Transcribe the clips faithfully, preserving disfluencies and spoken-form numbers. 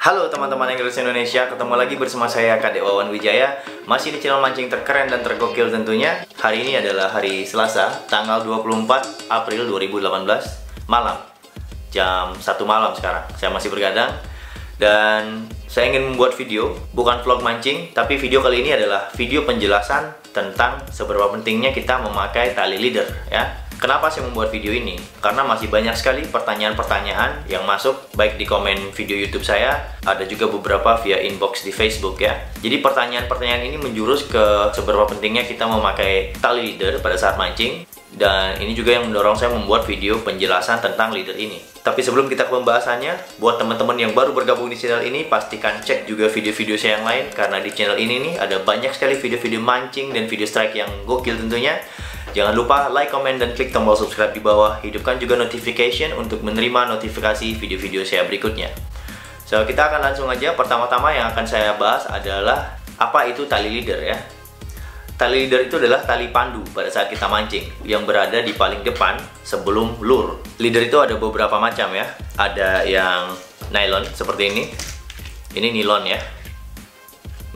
Halo teman-teman Anglers Indonesia, ketemu lagi bersama saya Kadek Wawan Wijaya, masih di channel mancing terkeren dan tergokil tentunya. Hari ini adalah hari Selasa, tanggal dua puluh empat April dua ribu delapan belas, malam, jam satu malam sekarang. Saya masih bergadang dan saya ingin membuat video, bukan vlog mancing, tapi video kali ini adalah video penjelasan tentang seberapa pentingnya kita memakai tali leader, ya. Kenapa saya membuat video ini? Karena masih banyak sekali pertanyaan-pertanyaan yang masuk, baik di komen video YouTube saya, ada juga beberapa via inbox di Facebook ya. Jadi pertanyaan-pertanyaan ini menjurus ke seberapa pentingnya kita memakai tali leader pada saat mancing. Dan ini juga yang mendorong saya membuat video penjelasan tentang leader ini. Tapi sebelum kita ke pembahasannya, buat teman-teman yang baru bergabung di channel ini, pastikan cek juga video-video saya yang lain. Karena di channel ini nih ada banyak sekali video-video mancing dan video strike yang gokil tentunya. Jangan lupa like, comment, dan klik tombol subscribe di bawah. Hidupkan juga notification untuk menerima notifikasi video-video saya berikutnya. So, kita akan langsung aja. Pertama-tama yang akan saya bahas adalah apa itu tali leader ya. Tali leader itu adalah tali pandu pada saat kita mancing yang berada di paling depan sebelum lure. Leader itu ada beberapa macam ya. Ada yang nylon seperti ini. Ini nilon ya.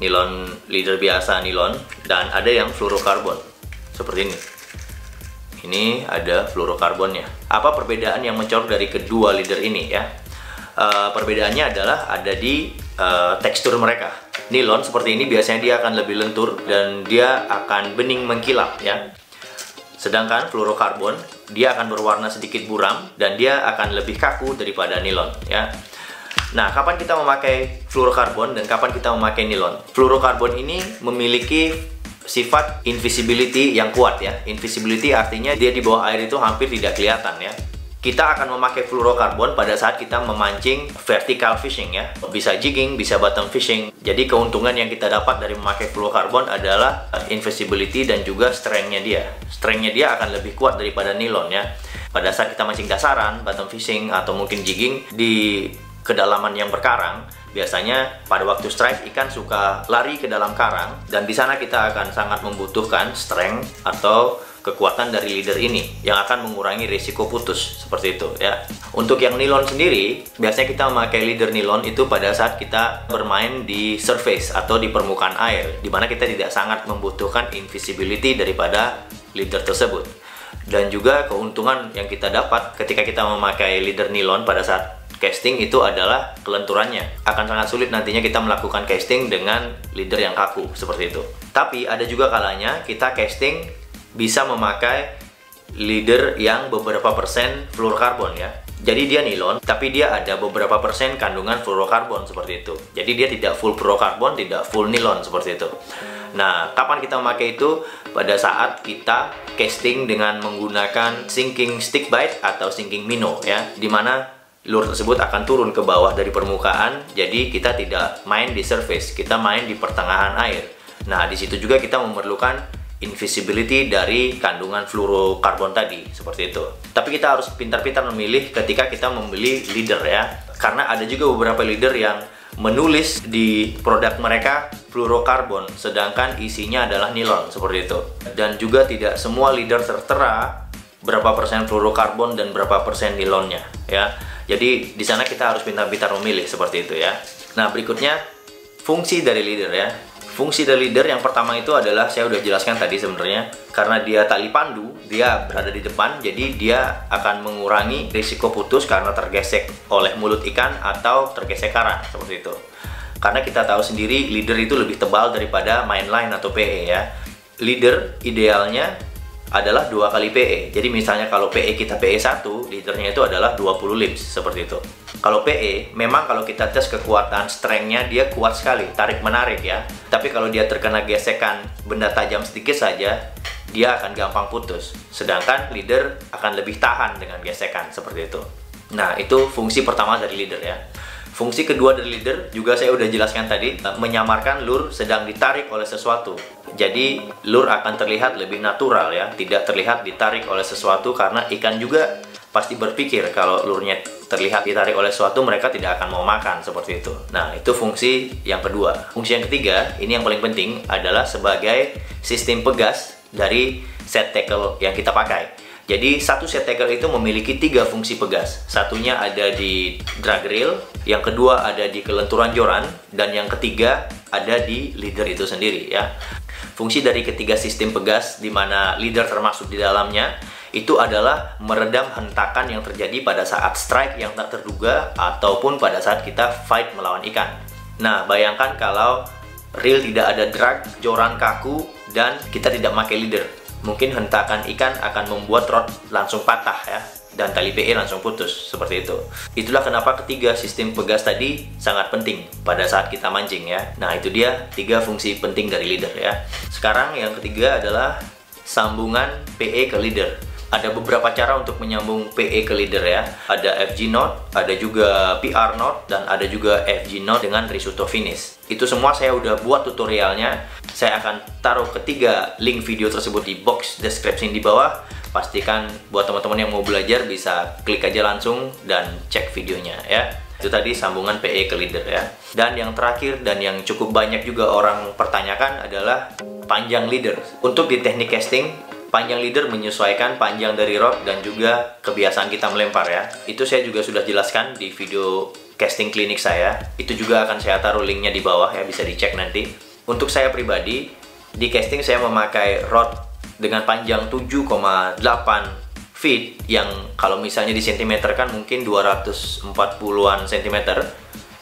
Nilon leader biasa nilon. Dan ada yang fluorokarbon seperti ini. Ini ada fluorokarbonnya. Apa perbedaan yang mencolok dari kedua leader ini ya? E, perbedaannya adalah ada di e, tekstur mereka. Nilon seperti ini biasanya dia akan lebih lentur dan dia akan bening mengkilap ya. Sedangkan fluorokarbon dia akan berwarna sedikit buram dan dia akan lebih kaku daripada nilon ya. Nah, kapan kita memakai fluorokarbon dan kapan kita memakai nilon? Fluorokarbon ini memiliki sifat invisibility yang kuat ya. Invisibility artinya dia di bawah air itu hampir tidak kelihatan ya. Kita akan memakai fluorokarbon pada saat kita memancing vertical fishing ya. Bisa jigging, bisa bottom fishing. Jadi keuntungan yang kita dapat dari memakai fluorokarbon adalah invisibility dan juga strength-nya dia. Strength-nya dia akan lebih kuat daripada nilon ya. Pada saat kita mancing dasaran, bottom fishing, atau mungkin jigging di kedalaman yang berkarang, biasanya pada waktu strike ikan suka lari ke dalam karang dan di sana kita akan sangat membutuhkan strength atau kekuatan dari leader ini yang akan mengurangi risiko putus seperti itu ya. Untuk yang nilon sendiri biasanya kita memakai leader nilon itu pada saat kita bermain di surface atau di permukaan air di mana kita tidak sangat membutuhkan invisibility daripada leader tersebut. Dan juga keuntungan yang kita dapat ketika kita memakai leader nilon pada saat casting itu adalah kelenturannya. Akan sangat sulit nantinya kita melakukan casting dengan leader yang kaku seperti itu. Tapi ada juga kalanya kita casting bisa memakai leader yang beberapa persen fluorokarbon ya. Jadi dia nilon, tapi dia ada beberapa persen kandungan fluorokarbon seperti itu. Jadi dia tidak full fluorokarbon, tidak full nilon seperti itu. Nah, kapan kita memakai itu? Pada saat kita casting dengan menggunakan sinking stick bite atau sinking minnow ya, dimana lure tersebut akan turun ke bawah dari permukaan, jadi kita tidak main di surface, kita main di pertengahan air. Nah, di situ juga kita memerlukan invisibility dari kandungan fluorokarbon tadi, seperti itu. Tapi kita harus pintar-pintar memilih ketika kita membeli leader ya, karena ada juga beberapa leader yang menulis di produk mereka fluorokarbon, sedangkan isinya adalah nilon, seperti itu. Dan juga tidak semua leader tertera berapa persen fluorokarbon dan berapa persen nilonnya ya. Jadi di sana kita harus pintar-pintar memilih seperti itu ya. Nah, berikutnya fungsi dari leader ya. Fungsi dari leader yang pertama itu adalah saya udah jelaskan tadi sebenarnya, karena dia tali pandu, dia berada di depan, jadi dia akan mengurangi risiko putus karena tergesek oleh mulut ikan atau tergesek karang seperti itu. Karena kita tahu sendiri leader itu lebih tebal daripada main line atau P E ya. Leader idealnya adalah dua kali P E. Jadi misalnya kalau P E kita P E satu, leadernya itu adalah dua puluh limps seperti itu. Kalau P E, memang kalau kita tes kekuatan strength-nya dia kuat sekali, tarik-menarik ya. Tapi kalau dia terkena gesekan benda tajam sedikit saja, dia akan gampang putus. Sedangkan leader akan lebih tahan dengan gesekan seperti itu. Nah, itu fungsi pertama dari leader ya. Fungsi kedua dari leader juga saya udah jelaskan tadi, menyamarkan lure sedang ditarik oleh sesuatu. Jadi lure akan terlihat lebih natural ya, tidak terlihat ditarik oleh sesuatu karena ikan juga pasti berpikir kalau lurenya terlihat ditarik oleh sesuatu mereka tidak akan mau makan seperti itu. Nah, itu fungsi yang kedua. Fungsi yang ketiga, ini yang paling penting adalah sebagai sistem pegas dari set tackle yang kita pakai. Jadi satu set tackle itu memiliki tiga fungsi pegas. Satunya ada di drag rail, yang kedua ada di kelenturan joran, dan yang ketiga ada di leader itu sendiri ya. Fungsi dari ketiga sistem pegas, di mana leader termasuk di dalamnya, itu adalah meredam hentakan yang terjadi pada saat strike yang tak terduga ataupun pada saat kita fight melawan ikan. Nah, bayangkan kalau reel tidak ada drag, joran kaku, dan kita tidak pakai leader. Mungkin hentakan ikan akan membuat rod langsung patah ya, dan tali P E langsung putus, seperti itu. Itulah kenapa ketiga sistem pegas tadi sangat penting pada saat kita mancing ya. Nah, itu dia tiga fungsi penting dari leader ya. Sekarang yang ketiga adalah sambungan P E ke leader. Ada beberapa cara untuk menyambung P E ke leader ya. Ada F G knot, ada juga P R knot, dan ada juga F G knot dengan risuto finish. Itu semua saya udah buat tutorialnya. Saya akan taruh ketiga link video tersebut di box description di bawah. Pastikan buat teman-teman yang mau belajar bisa klik aja langsung dan cek videonya ya. Itu tadi sambungan P E ke leader ya. Dan yang terakhir dan yang cukup banyak juga orang pertanyakan adalah panjang leader. Untuk di teknik casting, panjang leader menyesuaikan panjang dari rod dan juga kebiasaan kita melempar ya. Itu saya juga sudah jelaskan di video casting klinik saya. Itu juga akan saya taruh linknya di bawah ya, bisa dicek nanti. Untuk saya pribadi, di casting saya memakai rod dengan panjang tujuh koma delapan feet, yang kalau misalnya di sentimeter kan mungkin dua ratus empat puluhan sentimeter.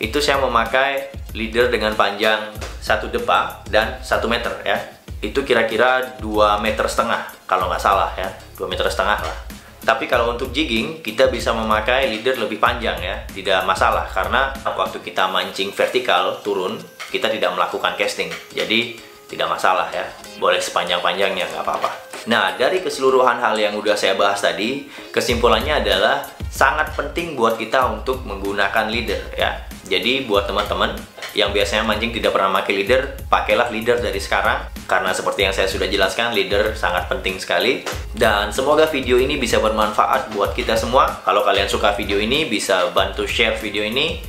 Itu saya memakai leader dengan panjang satu depa dan satu meter ya. Itu kira-kira dua meter setengah kalau nggak salah ya, dua meter setengah lah. Tapi kalau untuk jigging, kita bisa memakai leader lebih panjang ya, tidak masalah, karena waktu kita mancing vertikal turun, kita tidak melakukan casting, jadi tidak masalah ya, boleh sepanjang-panjangnya, nggak apa-apa. Nah, dari keseluruhan hal yang udah saya bahas tadi, kesimpulannya adalah sangat penting buat kita untuk menggunakan leader ya. Jadi buat teman-teman yang biasanya mancing tidak pernah pakai leader, pakailah leader dari sekarang, karena seperti yang saya sudah jelaskan, leader sangat penting sekali. Dan semoga video ini bisa bermanfaat buat kita semua. Kalau kalian suka video ini, bisa bantu share video ini,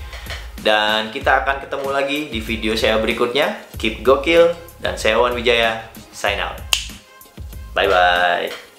dan kita akan ketemu lagi di video saya berikutnya. Keep gokil, dan saya Wawan Wijaya, sign out, bye bye.